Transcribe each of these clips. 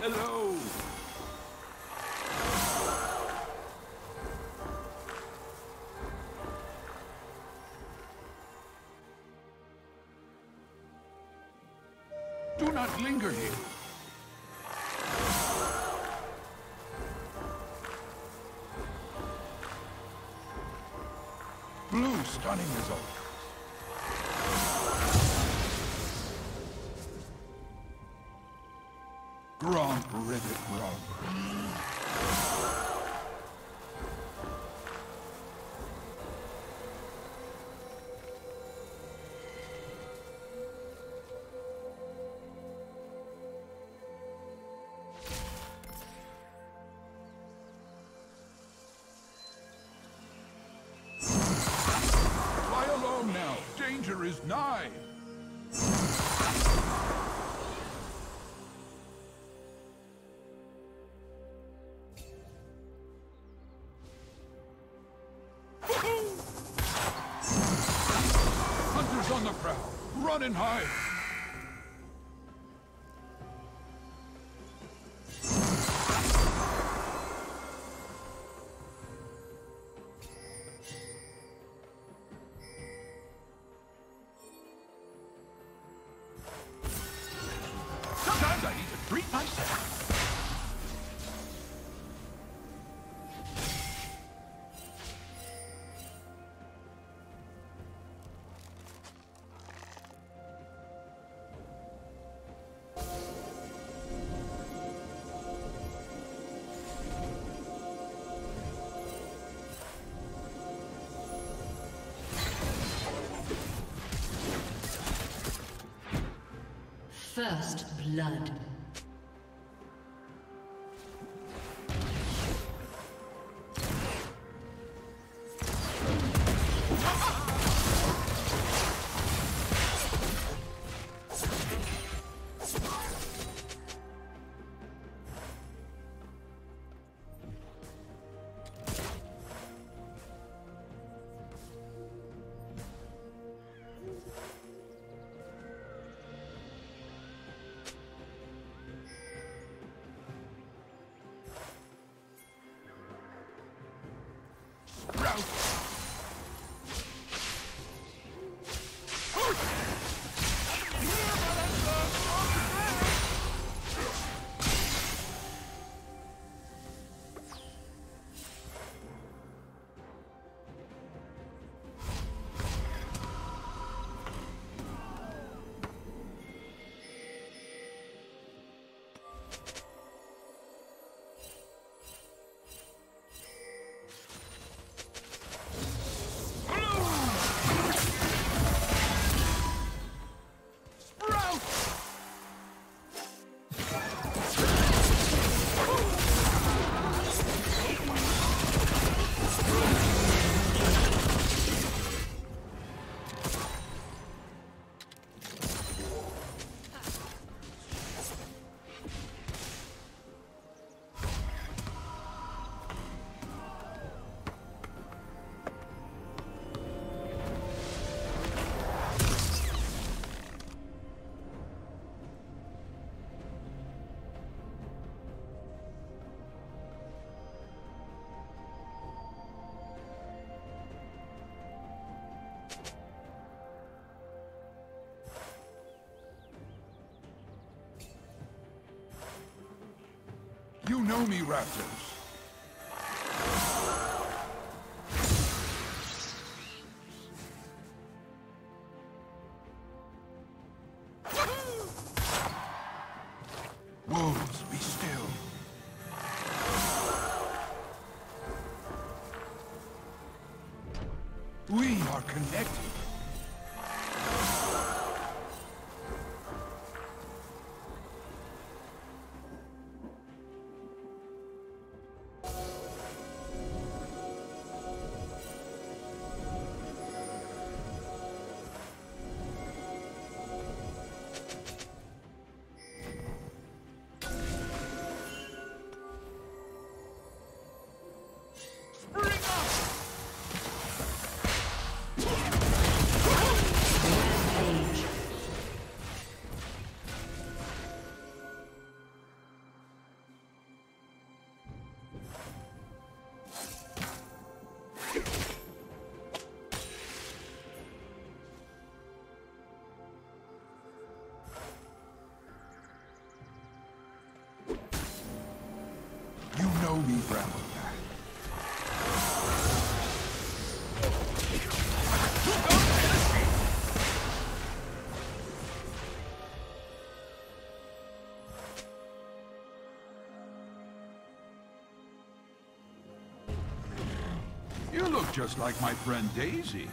Hello. Do not linger here. Blue, stunning result. Gromp, ribbit, gromp. Danger is nigh. Hunters on the prowl. Run and hide. Treat myself. First blood. You know me, Raptors. Wolves, be still. We are connected. just like my friend Daisy.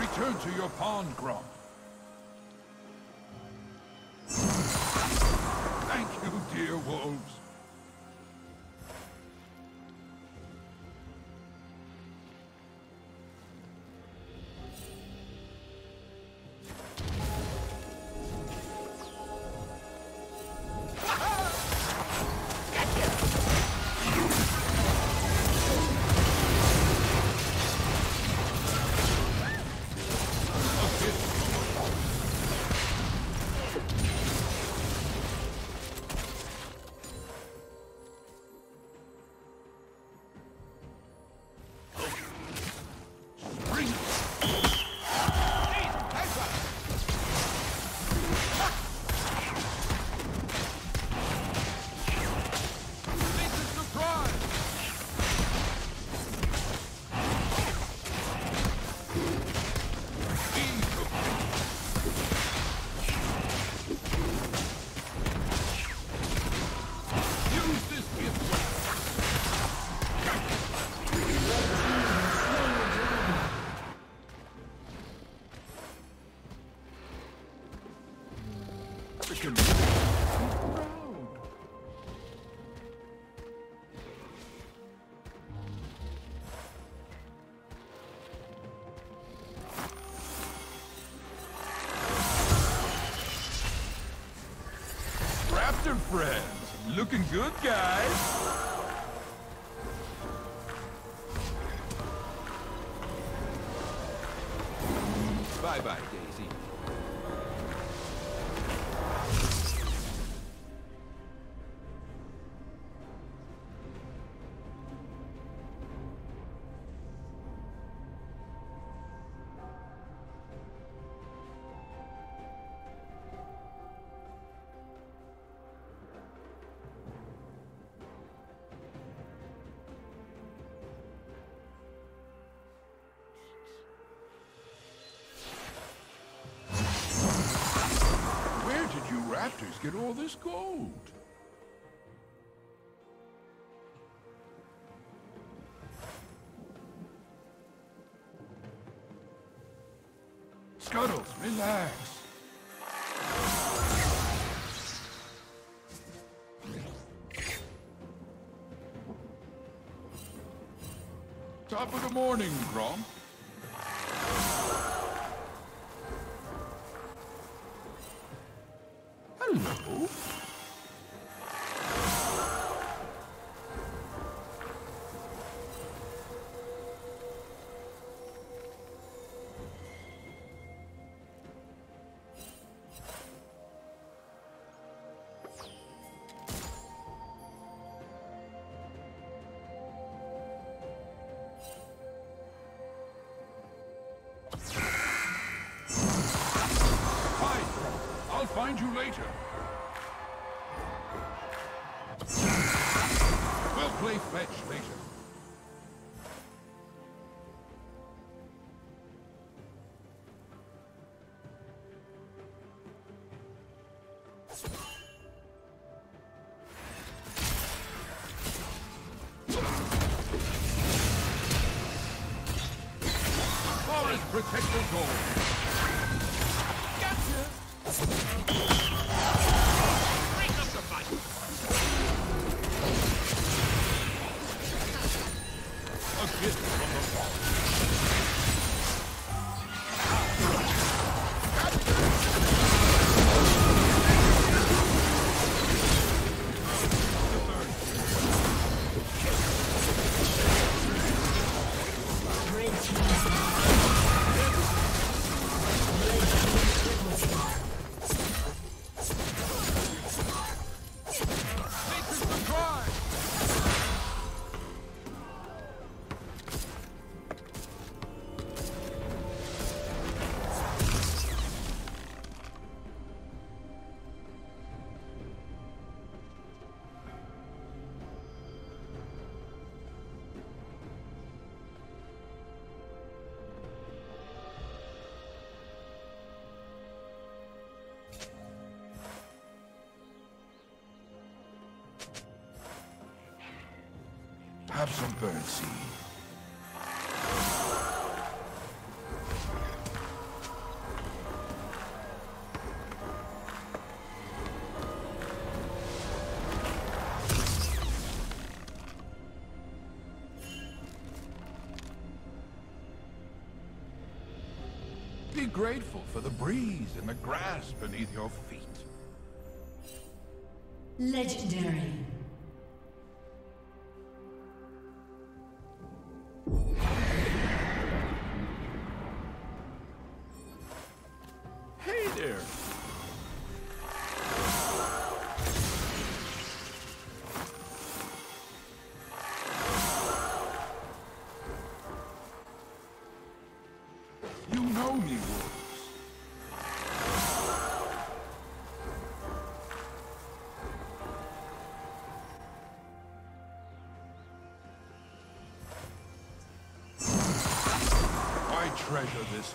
Return to your pond, Grump. Thank you, dear wolves. Raptor friends, looking good, guys. Bye-bye, Daisy. Raptors get all this gold. Scuttles, relax. Top of the morning, Grump. Hello? Fine, I'll find you later. Play fetch later. Forest protector gold. Gotcha! have some birdseed. Be grateful for the breeze and the grass beneath your feet. Legendary. Hey there. You know me, wolves. I treasure this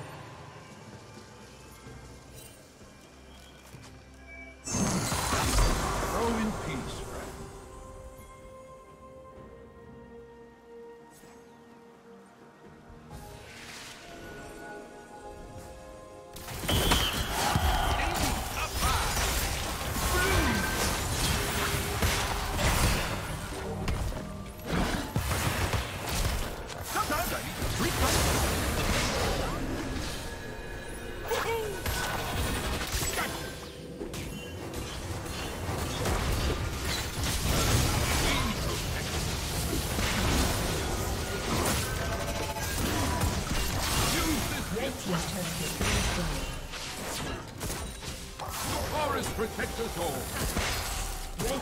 Go in peace, friend. Sometimes I need to three times. Protect us all. Red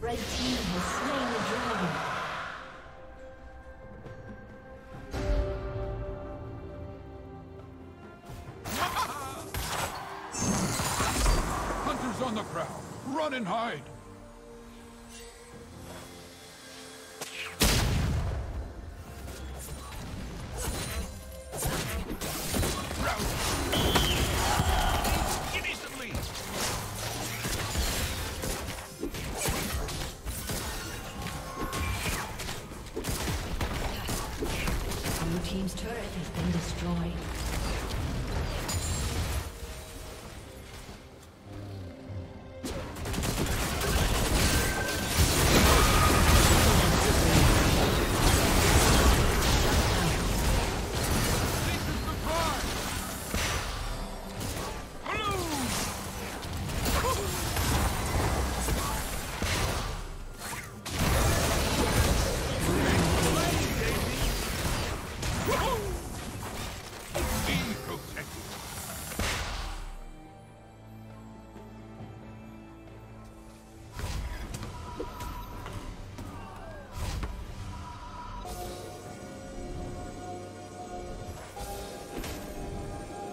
Red team has slain the dragon. Hunters on the prowl. Run and hide. Team's turret has been destroyed.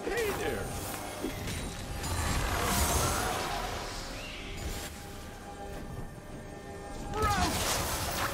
This is the prize!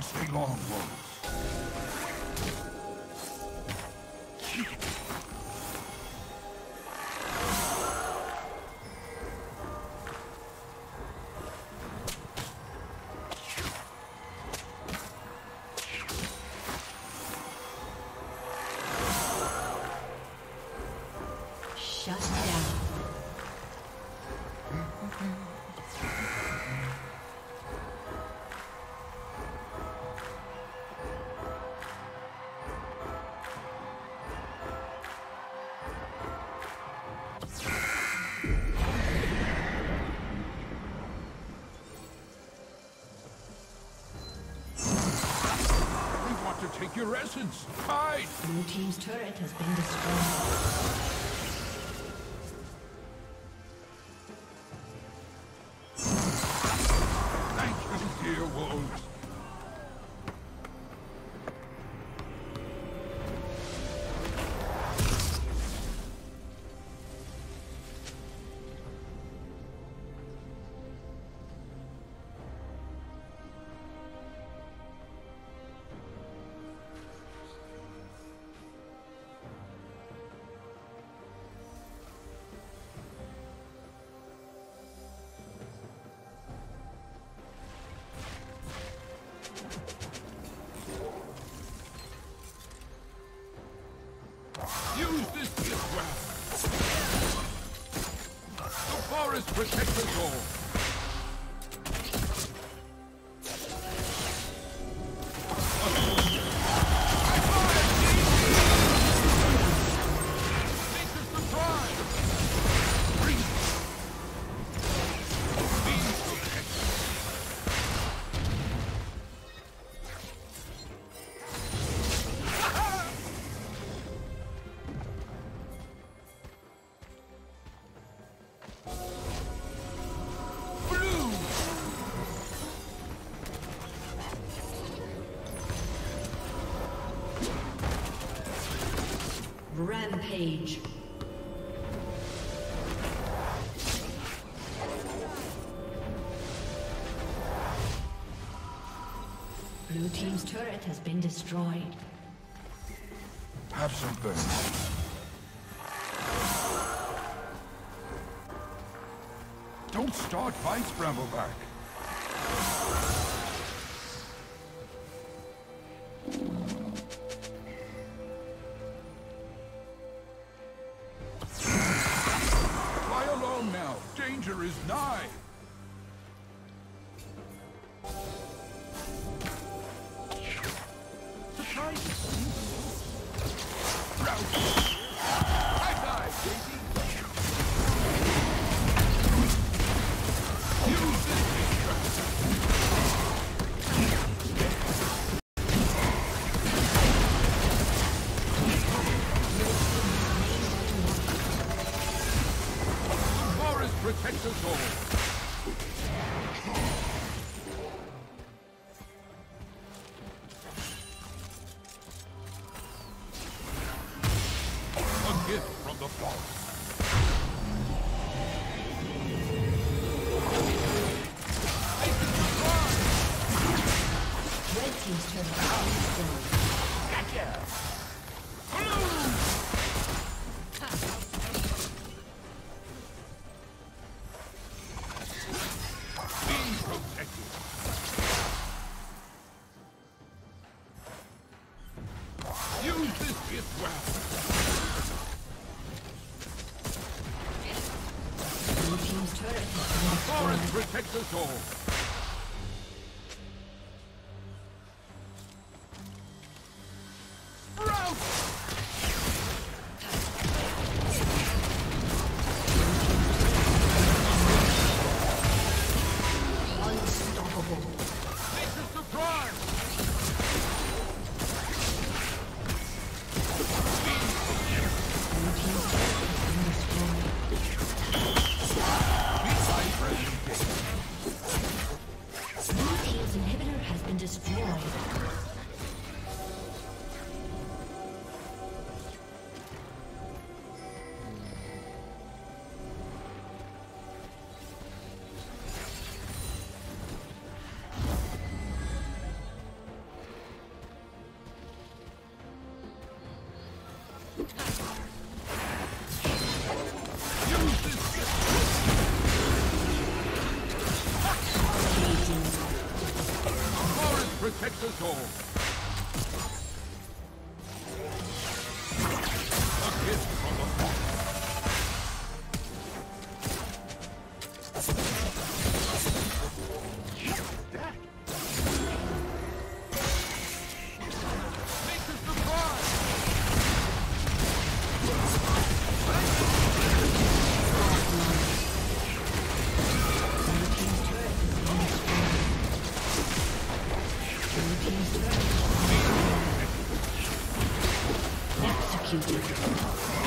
amongst the Longbows. Take your essence! Hide! Blue team's turret has been destroyed. Protect the goal. Rampage. Blue team's turret has been destroyed. Have something. Don't start fights, Brambleback. Danger is nigh! Protect us all. A gift from the forest. Red team's turn out. Gotcha! Blue! Protect us all. Unstoppable. This is the crime. Be my friend. Protect us all. Executed.